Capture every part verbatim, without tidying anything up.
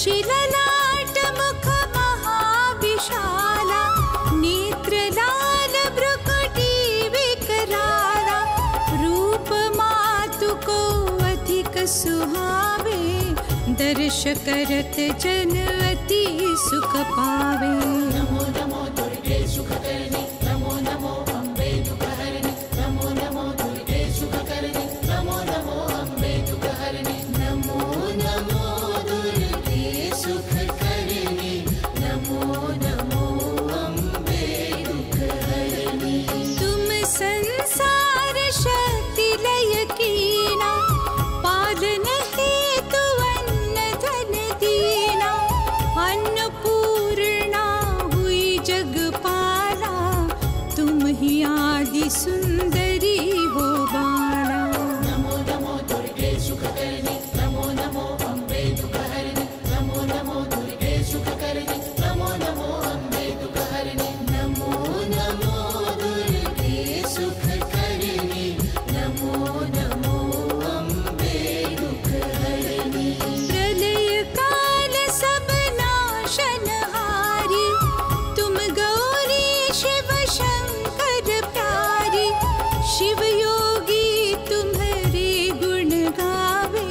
शिललाट मुख महाविशाला नेत्रलाल भ्रुकुटी विकराला रूप मातु को अधिक सुहावे दर्श करत जन अति सुख पावे। नमो नमो दुर्गे सुख करनी नमो नमो अम्बे दुख हरनी नमो नमो दुर्गे सुख करनी नमो नमो अम्बे दुख हरनी नमो नमो दुर्गे सुख करनी नमो नमो अम्बे दुख हरनी। तुम संसार शक्ति लय कीना पालन सुंदरी हो बाला। नमो नमो दुर्गे सुख करनी नमो नमो अम्बे दुख हरनी नमो नमो दुर्गे सुख करनी नमो नमो अम्बे दुख हरनी नमो नमो दुर्गे सुख करनी नमो नमो अम्बे दुख हरनी। प्रलय काल सब नाशनहारी तुम गौरी शिव शंकर प्यारी शिव योगी तुम्हारे गुण गावे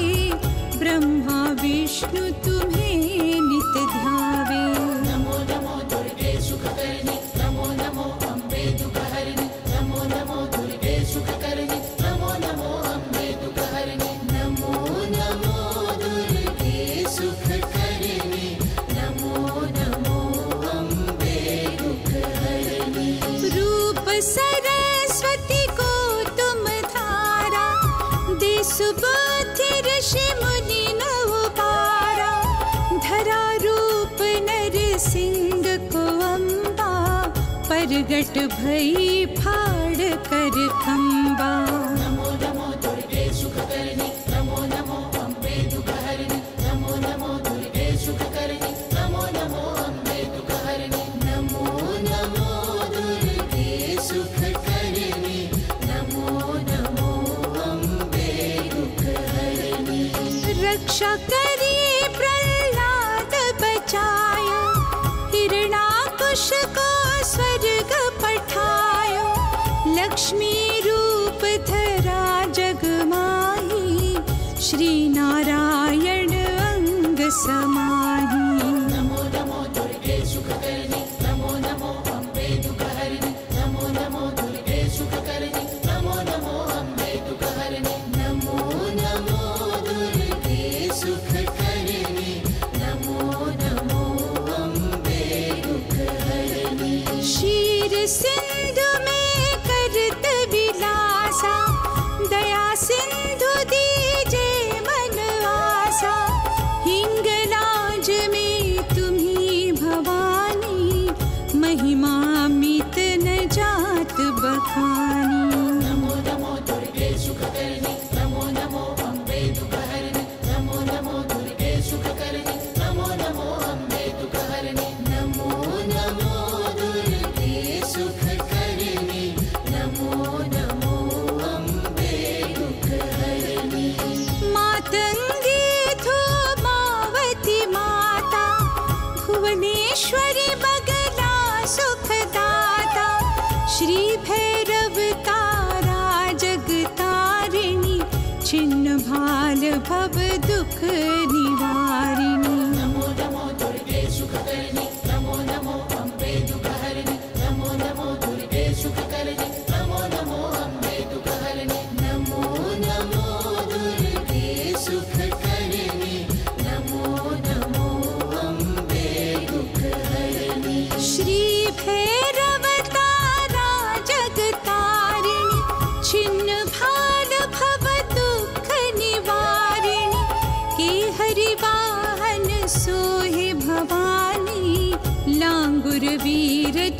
ब्रह्मा विष्णु तुम्हें नित ध्यावे। नमो नमो दुर्गे सुख करनी नमो नमो अम्बे दुख हरनी नमो नमो दुर्गे सुख करनी नमो नमो अम्बे दुख हरनी नमो नमो दुर्गे सुख करनी नमो नमो अम्बे दुख हरनी। रूप सरस्वती को तुम धारा देसु बुद्धि ऋषि मुनि नव पारा धरा रूप नर सिंह को अम्बा परगट भई फाड़ कर खंबा। नमो नमो दुर्गे सुख करनी नमो नमो अम्बे दुख हरनी नमो नमो दुर्गे सुख करनी नमो नमो अम्बे दुख हरनी नमो नमो दुर्गे सुख करनी नमो नमो अम्बे दुख हरनी। रक्षा करी प्रहलाद बचाया हिरणाकुश को स्वर्ग पठायो लक्ष्मी रूप धरा जगमाही श्री नारायण अंग समाही। नमो नमो दुर्गे सुख करनी नमो नमो अम्बे दुख हरनी नमो नमो दुर्गे सुख करनी नमो नमो अम्बे दुख हरनी नमो नमो दुर्गे सुख करनी नमो नमो अम्बे दुख हरनी। क्षीर सिंधु में करत विलासा दया सिंधु दीजे मन आसा हिंगलाज में तुम्ही भवानी महिमा मित न जात बखानी। नमो नमो दुर्गे सुख करनी नमो नमो अम्बे दुख हरनी नमो नमो दुर्गे सुख करनी नमो नमो अम्बे दुख हरनी नमो नमो दुर्गे सुख करनी नमो नमो अम्बे दुख हरनी। मातंगी धूमावती माता भुवनेश्वरी बगला सुखदाता श्री भैरव तारा जगतारिणी छिन्न भाल भव दुख निवारिणी। नमो नमो दुर्गे सुख करनी नमो नमो अम्बे दुख हरनी नमो नमो दुर्गे सुख करनी नमो नमो अम्बे दुख हरनी नमो नमो दुर्गे सुख करनी नमो नमो अम्बे दुख हरनी। श्री भैरव तारा जगतारिणी छिन्न भाल भव दुख निवारिणी के हरि वाहन सोहे भवानी लांगुर वीर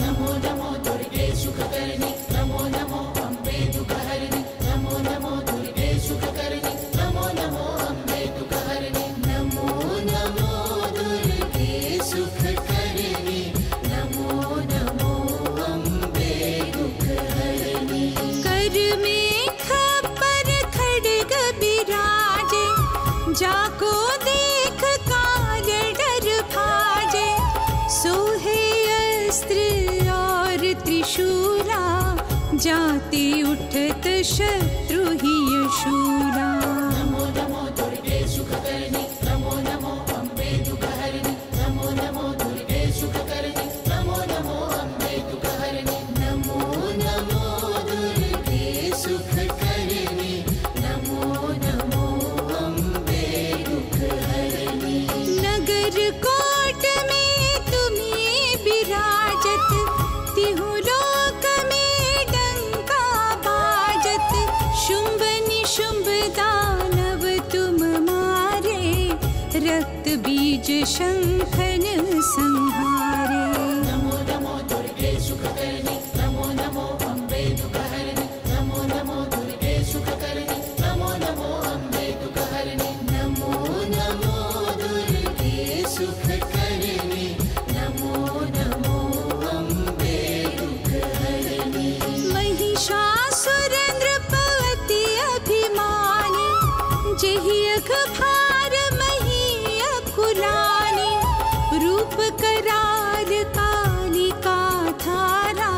नमो नमो दुर्गे सुख करनी नमो नमो अम्बे दुख हरनी नमो नमो दुर्गे सुख करनी नमो नमो अम्बे दुख हरनी नमो नमो दुर्गे सुख करनी नमो नमो अम्बे दुख हरनी। कर में खपर खड्ग बिराजे शस्त्र और त्रिशूला, जाति उठत शत्रु ही शूरा। नमो नमो दुर्गे सुख करनी, नमो नमो अम्बे दुख हरनी, नमो नमो दुर्गे सुख करनी, नमो नमो अम्बे दुख हरनी। नमो नमो दुर्गे सुख करनी, नमो नमो अम्बे दुख हरनी। नगर कोट में तुम्हें विराजत, तिहु लोक में डंका बाजत। शुंभ निशुंभ दानव तुम मारे, रक्त बीज शंखन संहारे। नमो नमो दुर्गे सुख करनी, नमो नमो अम्बे दुख हरनी, नमो नमो दुर्गे सुख करनी, नमो नमो अम्बे दुख हरनी। नमो नमो दुर्गे सुख करनी, नमो नमो अम्बे दुख हरनी। महिषासुर जेहि अखभार मही अखुरानी, रूप करार कालिका धारा,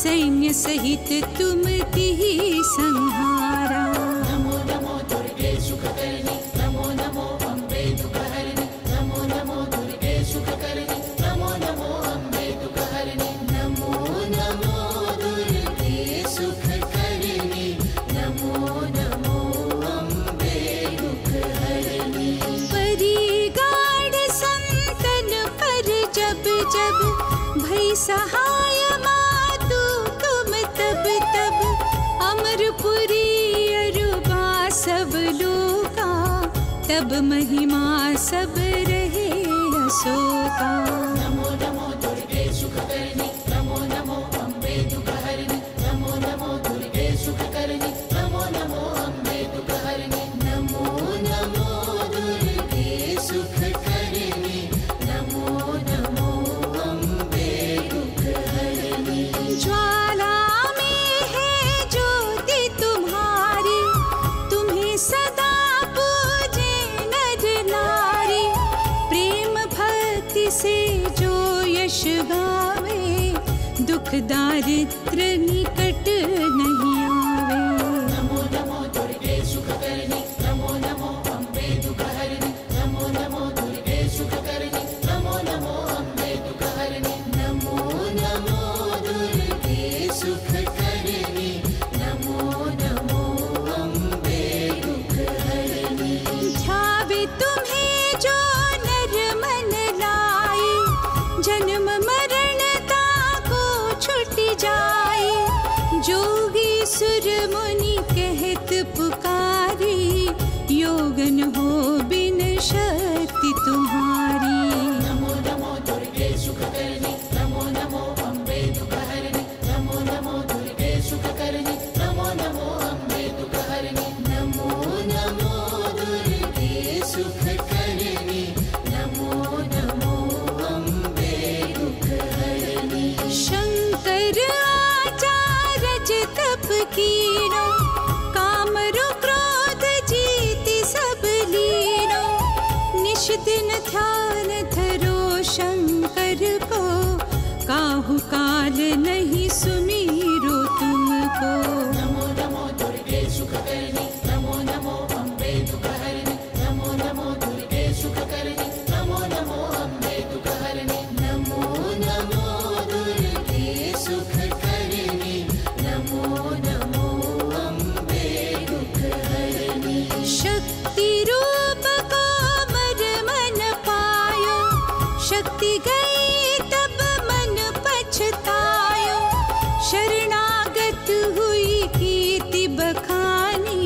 सैन्य सहित तुम तिहि संहारा। नमो नमो दुर्गे सुख करनी, नमो नमो अम्बे दुख हरनी, नमो नमो दुर्गे सुख करनी, नमो नमो अम्बे दुख हरनी। नमो नमो दुर्गे सुख करनी, नमो नमो जब भई सहाय मातु तुम तब तब। अमरपुरी अरुबा सब लोका, तब महिमा सब रहे असोका। नमो नमो दुर्गे सुख करनी, नमो नमो अम्बे दुख हरनी, नमो नमो दुर्गे सुख करनी, नमो नमो अम्बे दुख हरनी। नमो नमो दुर्गे सुख करनी, नमो नमो अम्बे दुख हरनी। ज्वाला में है ज्योति तुम्हारी, तुम्हें सदा पूजे नर नारी। प्रेम भक्ति से जो यश गावे, दुख दारिद्र निकट नहीं आवे। नमो नमो दुर्गे सुख करनी, नमो नमो अम्बे दुख हरनी, नमो नमो दुर्गे सुख करनी, नमो नमो अम्बे दुख हरनी। नमो नमो दुर्गे सुख करनी, नमो नमो अम्बे दुख हरनी। ध्यावे तुम्हें जो नर मन लाए, जन्म मरण ताको छूट जाए। जोगी सुर मुनि कहत पुकारी, योगन हो बिन शक्ति तुम्हारी। नमो नमो दुर्गे सुख करनी, नमो नमो अम्बे दुख हरनी, नमो नमो दुर्गे सुख करनी, नमो नमो अम्बे दुख हरनी। नमो नमो दुर्गे सुख करनी, नमो नमो अम्बे दुख हरनी। शंकर तप कीनो, कामरु क्रोध जीति सब लीनो। निश दिन ध्यान धरो शंकर को, काहू काल नहीं सुमीरो तुमको। नमो नमो दुर्गे सुख करनी, नमो नमो अम्बे दुख हरनी, नमो नमो दुर्गे सुख करनी, नमो नमो अम्बे दुख हरनी। नमो नमो दुर्गे सुख करनी, नमो नमो अम्बे दुख हरनी। शक्ति रूप को मर मन पायो, शक्ति गई तब मन पछतायो। शरणागत हुई कीर्ति बखानी,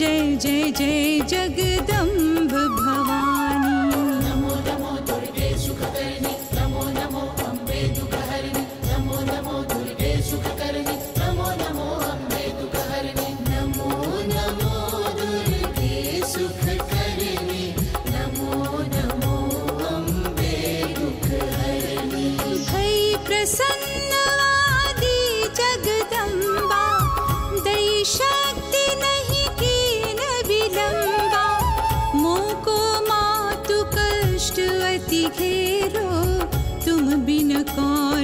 जय जय जय जगदम्ब भवानी। नमो नमो दुर्गे सुख करनी, नमो नमो अम्बे दुख हरनी, नमो नमो दुर्गे सुख करनी, नमो नमो अम्बे दुख हरनी। नमो नमो दुर्गे सुख करनी, नमो नमो अम्बे दुख हरनी। भई प्रसन्नवादी जगदम्बा, दई शक्ति नहीं कीन विलंबा। मोह को मातु कष्ट अति घेरो, तुम बिन कौन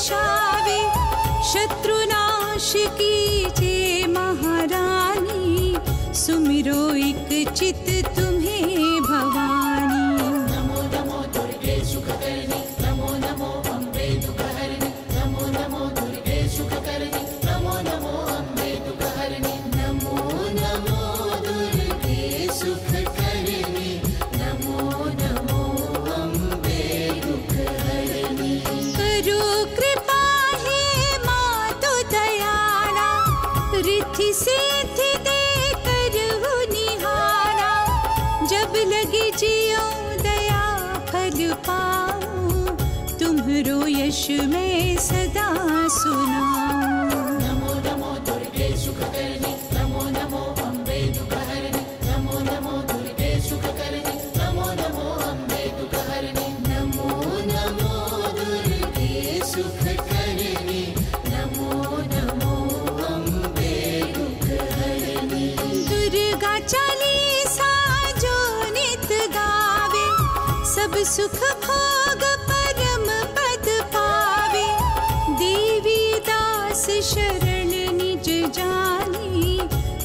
रक्षावे शत्रुनाशिकी जे महारानी, सुमिरो एक चित तुम्हें भवानी। नमो नमो दुर्गे सुख करनी, नमो नमो अम्बे दुख हरनी, नमो नमो दुर्गे सुख करनी, नमो नमो अम्बे दुख हरनी। नमो नमो दुर्गे सुख करनी, नमो नमो अम्बे दुख हरनी। करो कृपा हे माँ तो दयाला, रिद्धि सिद्धि दे करहु निहारा। जब लगे जियो दया फल पाऊं, तुम्हरो यश में सदा सुनाऊं। नमो नमो दुर्गे सुख करनी, नमो नमो अम्बे दुख हरनी, नमो नमो दुर्गे सुख करनी, नमो नमो अम्बे दुख हरनी। नमो नमो दुर्गे सुख करनी, नमो नमो अम्बे दुख हरनी। दुर्गा चालीसा जो नित गावे, सब सुख भोग परम पद पावे। देवी दास शरण निज जानी,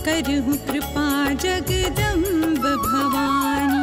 करहु कृपा जगदम्ब भवानी।